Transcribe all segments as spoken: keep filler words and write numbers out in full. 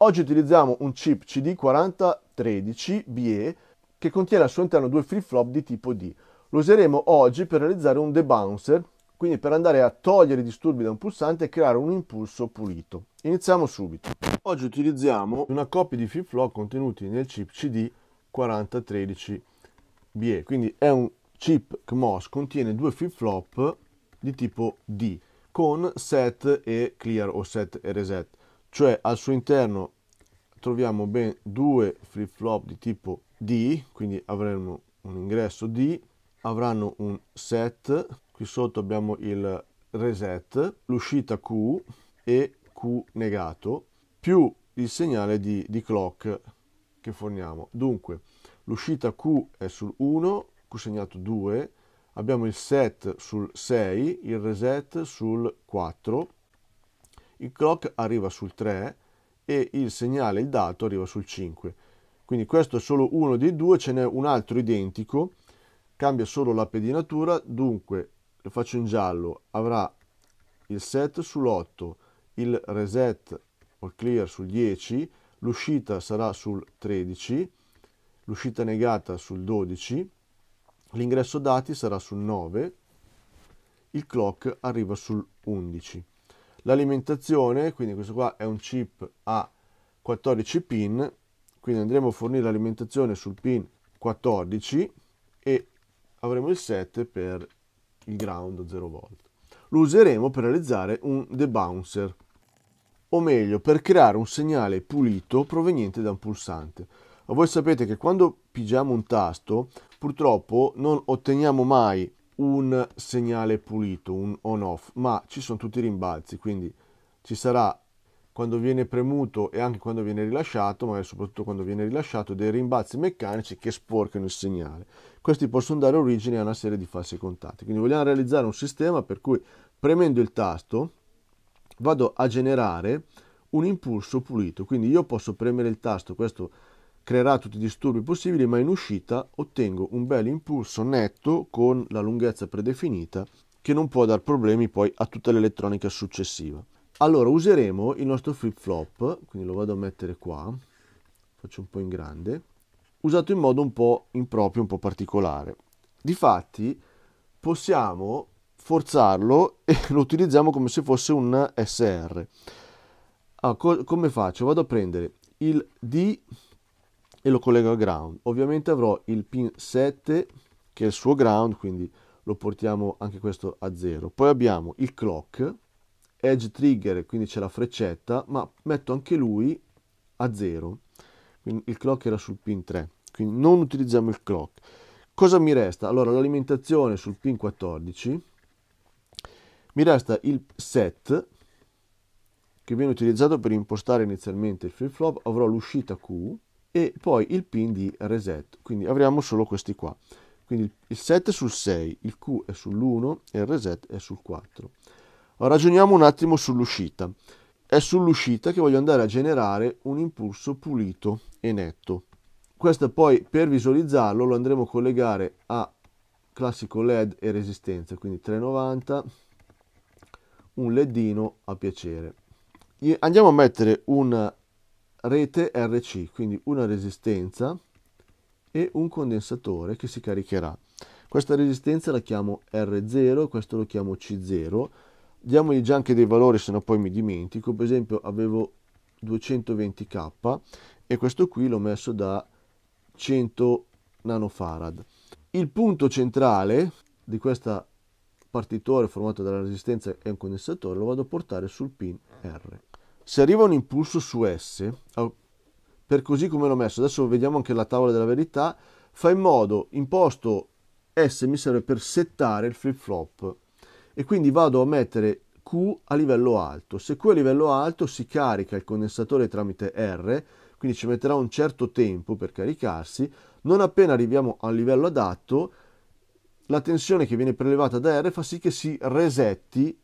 Oggi utilizziamo un chip C D quattro zero uno tre B E che contiene al suo interno due flip-flop di tipo D. Lo useremo oggi per realizzare un debouncer, quindi per andare a togliere i disturbi da un pulsante e creare un impulso pulito. Iniziamo subito. Oggi utilizziamo una coppia di flip-flop contenuti nel chip C D quattro zero uno tre B E, quindi è un chip C M O S, contiene due flip-flop di tipo D con set e clear o set e reset, cioè al suo interno troviamo ben due flip-flop di tipo D, quindi avremo un ingresso D, avranno un set, qui sotto abbiamo il reset, l'uscita Q e Q negato, più il segnale di, di clock che forniamo. Dunque, l'uscita Q è sul uno, Q segnato due, abbiamo il set sul sei, il reset sul quattro, il clock arriva sul tre e il segnale, il dato, arriva sul cinque. Quindi questo è solo uno dei due, ce n'è un altro identico, cambia solo la pedinatura, dunque lo faccio in giallo, avrà il set sull'otto, il reset o il clear sul dieci, l'uscita sarà sul tredici, l'uscita negata sul dodici, l'ingresso dati sarà sul nove, il clock arriva sul undici. L'alimentazione, quindi questo qua è un chip a quattordici pin, quindi andremo a fornire l'alimentazione sul pin quattordici e avremo il set per il ground zero volt. Lo useremo per realizzare un debouncer, o meglio per creare un segnale pulito proveniente da un pulsante. Ma voi sapete che quando pigiamo un tasto purtroppo non otteniamo mai un segnale pulito, un on-off, ma ci sono tutti i rimbalzi, quindi ci sarà quando viene premuto e anche quando viene rilasciato, ma soprattutto quando viene rilasciato, dei rimbalzi meccanici che sporcano il segnale. Questi possono dare origine a una serie di falsi contatti. Quindi vogliamo realizzare un sistema per cui premendo il tasto vado a generare un impulso pulito. Quindi io posso premere il tasto, questo creerà tutti i disturbi possibili, ma in uscita ottengo un bel impulso netto con la lunghezza predefinita che non può dar problemi poi a tutta l'elettronica successiva. Allora useremo il nostro flip flop, quindi lo vado a mettere qua, faccio un po' in grande, usato in modo un po' improprio, un po' particolare. Difatti possiamo forzarlo e lo utilizziamo come se fosse un S R. Allora, co- come faccio? Vado a prendere il D e lo collego al ground. Ovviamente avrò il pin sette che è il suo ground, quindi lo portiamo anche questo a zero. Poi abbiamo il clock, edge trigger, quindi c'è la freccetta, ma metto anche lui a zero, quindi il clock era sul pin tre, quindi non utilizziamo il clock. Cosa mi resta? Allora, l'alimentazione sul pin quattordici, mi resta il set che viene utilizzato per impostare inizialmente il flip flop, avrò l'uscita Q e poi il pin di reset, quindi avremo solo questi qua. Quindi il set è sul sei, il Q è sull'uno e il reset è sul quattro. Ragioniamo un attimo sull'uscita. È sull'uscita che voglio andare a generare un impulso pulito e netto. Questo poi per visualizzarlo lo andremo a collegare a classico L E D e resistenza, quindi trecentonovanta, un ledino a piacere. Andiamo a mettere una rete R C, quindi una resistenza e un condensatore che si caricherà. Questa resistenza la chiamo R zero, questo lo chiamo C zero. Diamogli già anche dei valori, se no poi mi dimentico. Per esempio avevo duecentoventi K e questo qui l'ho messo da cento nanofarad. Il punto centrale di questa partitore formata dalla resistenza e un condensatore lo vado a portare sul pin R. Se arriva un impulso su S, per così come l'ho messo, adesso vediamo anche la tavola della verità, fa in modo, imposto S mi serve per settare il flip flop. E quindi vado a mettere Q a livello alto. Se Q è a livello alto si carica il condensatore tramite R, quindi ci metterà un certo tempo per caricarsi. Non appena arriviamo al livello adatto, la tensione che viene prelevata da R fa sì che si resetti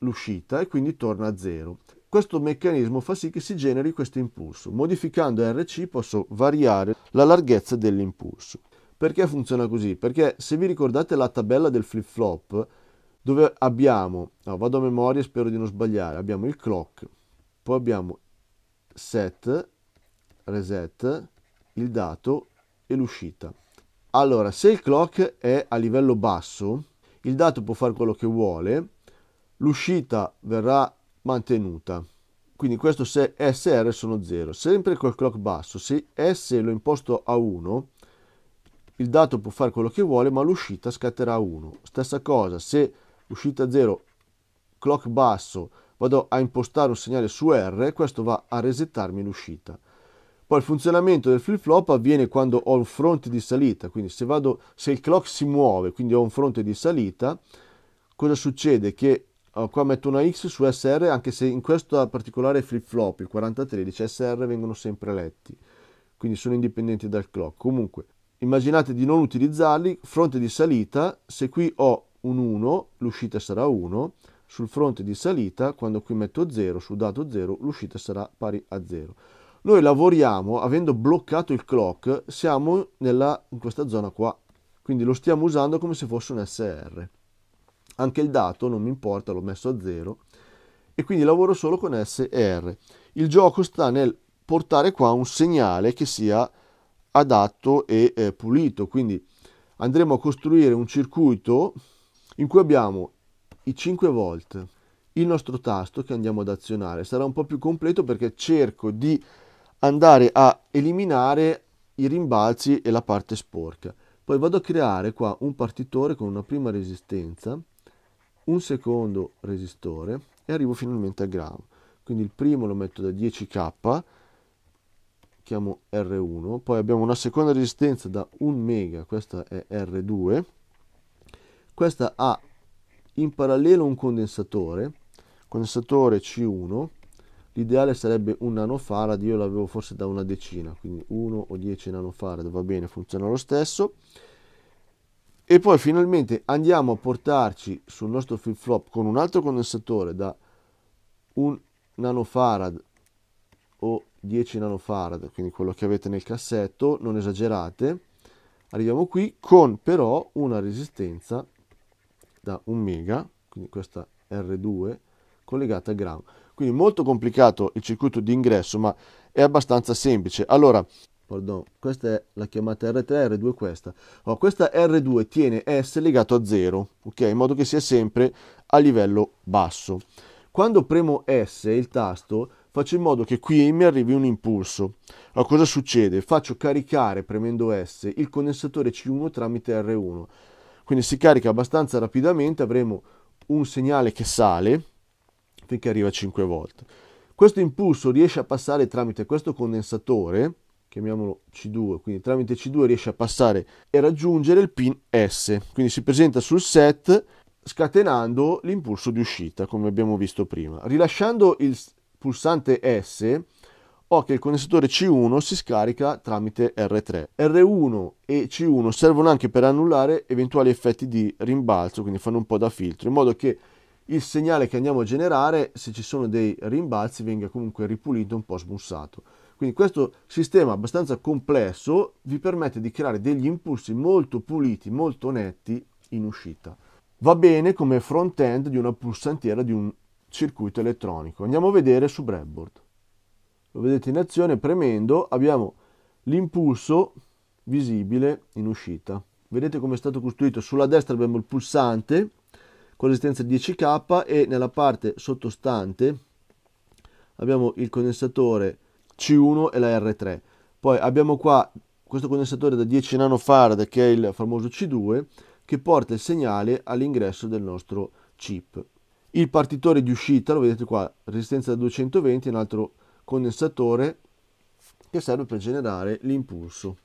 l'uscita e quindi torna a zero. Questo meccanismo fa sì che si generi questo impulso. Modificando R C posso variare la larghezza dell'impulso. Perché funziona così? Perché se vi ricordate la tabella del flip flop, dove abbiamo, no, vado a memoria e spero di non sbagliare, abbiamo il clock, poi abbiamo set, reset, il dato e l'uscita. Allora, se il clock è a livello basso, il dato può fare quello che vuole, l'uscita verrà mantenuta. Quindi questo se S R sono zero. Sempre col clock basso, se S lo imposto a uno, il dato può fare quello che vuole, ma l'uscita scatterà a uno. Stessa cosa, se l'uscita zero, clock basso, vado a impostare un segnale su R, questo va a resettarmi l'uscita. Poi il funzionamento del flip-flop avviene quando ho un fronte di salita, quindi se, vado, se il clock si muove, quindi ho un fronte di salita, cosa succede? Che oh, qua metto una X su S R, anche se in questo particolare flip-flop, il quaranta tredici, S R vengono sempre letti, quindi sono indipendenti dal clock. Comunque, immaginate di non utilizzarli, fronte di salita, se qui ho un uno, l'uscita sarà uno, sul fronte di salita, quando qui metto zero, su dato zero, l'uscita sarà pari a zero. Noi lavoriamo, avendo bloccato il clock, siamo nella, in questa zona qua, quindi lo stiamo usando come se fosse un S R. Anche il dato non mi importa, l'ho messo a zero, e quindi lavoro solo con S e R. Il gioco sta nel portare qua un segnale che sia adatto e eh, pulito, quindi andremo a costruire un circuito in cui abbiamo i cinque volt, il nostro tasto che andiamo ad azionare. Sarà un po' più completo perché cerco di andare a eliminare i rimbalzi e la parte sporca. Poi vado a creare qua un partitore con una prima resistenza, un secondo resistore e arrivo finalmente al ground. Quindi il primo lo metto da dieci K, chiamo R uno, poi abbiamo una seconda resistenza da un mega, questa è R due, questa ha in parallelo un condensatore, condensatore C uno, l'ideale sarebbe un nanofarad, io l'avevo forse da una decina, quindi uno o dieci nanofarad, va bene, funziona lo stesso. E poi finalmente andiamo a portarci sul nostro flip-flop con un altro condensatore da un nanofarad o dieci nanofarad, quindi quello che avete nel cassetto, non esagerate, arriviamo qui con però una resistenza da un mega, quindi questa R due collegata a ground. Quindi molto complicato il circuito di ingresso, ma è abbastanza semplice. Allora, pardon, questa è la chiamata R tre, R due questa. Allora, questa R due tiene S legato a zero, ok? In modo che sia sempre a livello basso. Quando premo S, il tasto, faccio in modo che qui mi arrivi un impulso. Allora, cosa succede? Faccio caricare, premendo S, il condensatore C uno tramite R uno. Quindi si carica abbastanza rapidamente, avremo un segnale che sale finché arriva a cinque volt. Questo impulso riesce a passare tramite questo condensatore, chiamiamolo C due, quindi tramite C due riesce a passare e raggiungere il pin S. Quindi si presenta sul set scatenando l'impulso di uscita, come abbiamo visto prima. Rilasciando il pulsante S, ho che il condensatore C uno si scarica tramite R tre. R uno e C uno servono anche per annullare eventuali effetti di rimbalzo, quindi fanno un po' da filtro, in modo che il segnale che andiamo a generare, se ci sono dei rimbalzi, venga comunque ripulito, un po' smussato. Quindi questo sistema abbastanza complesso vi permette di creare degli impulsi molto puliti, molto netti in uscita. Va bene come front-end di una pulsantiera di un circuito elettronico. Andiamo a vedere su breadboard. Lo vedete in azione, premendo abbiamo l'impulso visibile in uscita. Vedete come è stato costruito? Sulla destra abbiamo il pulsante con resistenza dieci K e nella parte sottostante abbiamo il condensatore C uno e la R tre. Poi abbiamo qua questo condensatore da dieci nanofarad che è il famoso C due che porta il segnale all'ingresso del nostro chip. Il partitore di uscita, lo vedete qua, resistenza da duecentoventi, un altro condensatore che serve per generare l'impulso.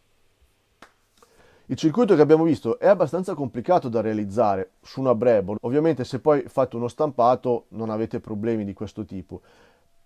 Il circuito che abbiamo visto è abbastanza complicato da realizzare su una breadboard. Ovviamente se poi fate uno stampato non avete problemi di questo tipo.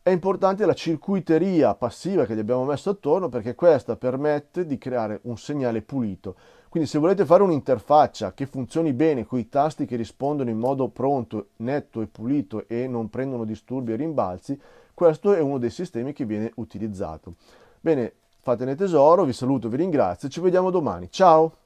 È importante la circuiteria passiva che gli abbiamo messo attorno, perché questa permette di creare un segnale pulito. Quindi se volete fare un'interfaccia che funzioni bene, con i tasti che rispondono in modo pronto, netto e pulito e non prendono disturbi e rimbalzi, questo è uno dei sistemi che viene utilizzato. Bene, fatene tesoro, vi saluto, vi ringrazio, ci vediamo domani. Ciao!